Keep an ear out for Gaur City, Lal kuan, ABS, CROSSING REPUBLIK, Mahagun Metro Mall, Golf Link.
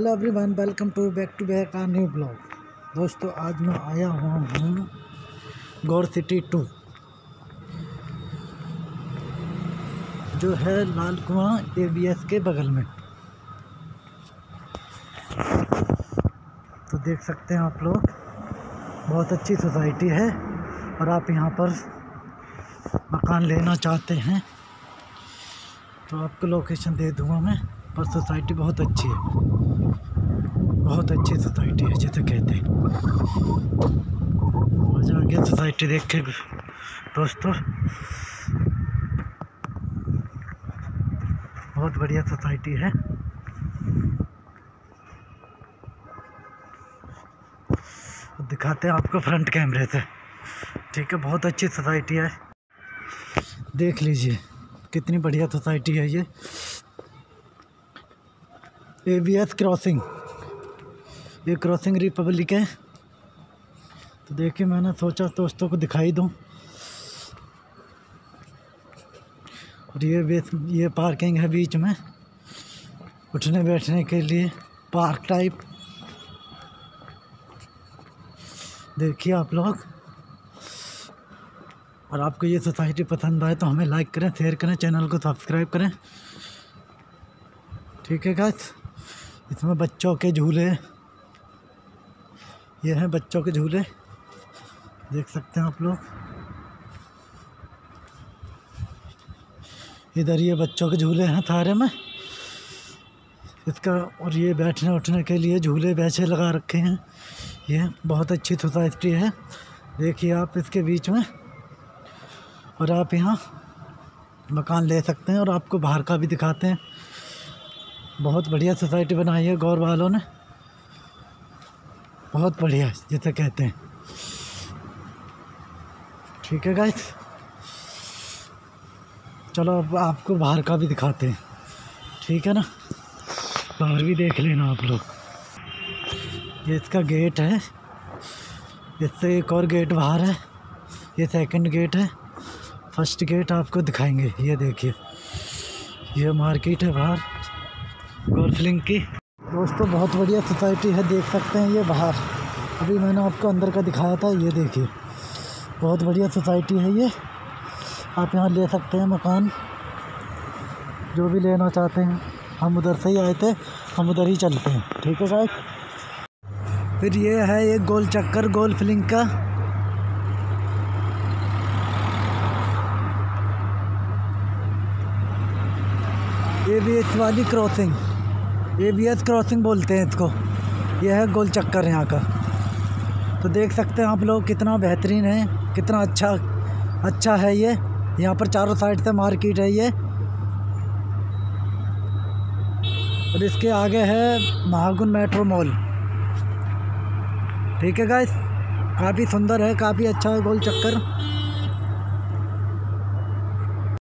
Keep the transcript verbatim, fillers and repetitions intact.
Hello everyone, welcome to back to back our new blog. दोस्तों, आज मैं आया हुआ हूँ गौर सिटी टू, जो है लाल कुआं ए बी एस के बगल में। तो देख सकते हैं आप लोग, बहुत अच्छी सोसाइटी है। और आप यहाँ पर मकान लेना चाहते हैं तो आपको लोकेशन दे दूँगा मैं, पर सोसाइटी बहुत अच्छी है, बहुत अच्छी सोसाइटी है जिसे कहते हैं। मज़ा आ गया सोसाइटी देख के दोस्तों, बहुत बढ़िया सोसाइटी है। दिखाते हैं आपको फ्रंट कैमरे से, ठीक है। बहुत अच्छी सोसाइटी है, देख लीजिए कितनी बढ़िया सोसाइटी है ये। ए बी एस क्रॉसिंग, ये क्रॉसिंग रिपब्लिक है। तो देखिए, मैंने सोचा दोस्तों को दिखाई दूँ। और ये बेस ये पार्किंग है बीच में, उठने बैठने के लिए पार्क टाइप। देखिए आप लोग, और आपको ये सोसाइटी पसंद आए तो हमें लाइक करें, शेयर करें, चैनल को सब्सक्राइब करें, ठीक है गाइस। इसमें बच्चों के झूले, ये हैं बच्चों के झूले, देख सकते हैं आप लोग। इधर ये बच्चों के झूले हैं थारे में इसका, और ये बैठने उठने के लिए झूले बैठे लगा रखे हैं। ये बहुत अच्छी सोसाइटी है, देखिए आप इसके बीच में। और आप यहाँ मकान ले सकते हैं, और आपको बाहर का भी दिखाते हैं। बहुत बढ़िया सोसाइटी बनाई है गौर वालों ने, बहुत बढ़िया जैसे कहते हैं, ठीक है गाइस। चलो अब आपको बाहर का भी दिखाते हैं, ठीक है ना। बाहर भी देख लेना आप लोग। ये इसका गेट है, इससे एक और गेट बाहर है, ये सेकंड गेट है। फर्स्ट गेट आपको दिखाएंगे। ये देखिए, ये मार्केट है बाहर गोल्फ लिंक की। दोस्तों, बहुत बढ़िया सोसाइटी है, देख सकते हैं ये बाहर। अभी मैंने आपको अंदर का दिखाया था, ये देखिए बहुत बढ़िया सोसाइटी है ये। आप यहाँ ले सकते हैं मकान, जो भी लेना चाहते हैं। हम उधर से ही आए थे, हम उधर ही चलते हैं, ठीक है साहब। फिर ये है एक गोल चक्कर गोल्फ लिंक का, ये भी एक वाली crossing, A B S crossing बोलते हैं इसको। यह है गोल चक्कर यहाँ का। तो देख सकते हैं आप लोग कितना बेहतरीन है, कितना अच्छा अच्छा है ये। यहाँ पर चारों साइड से मार्केट है ये। और इसके आगे है महागुन मेट्रो मॉल, ठीक है गाइस। काफ़ी सुंदर है, काफ़ी अच्छा है गोल चक्कर।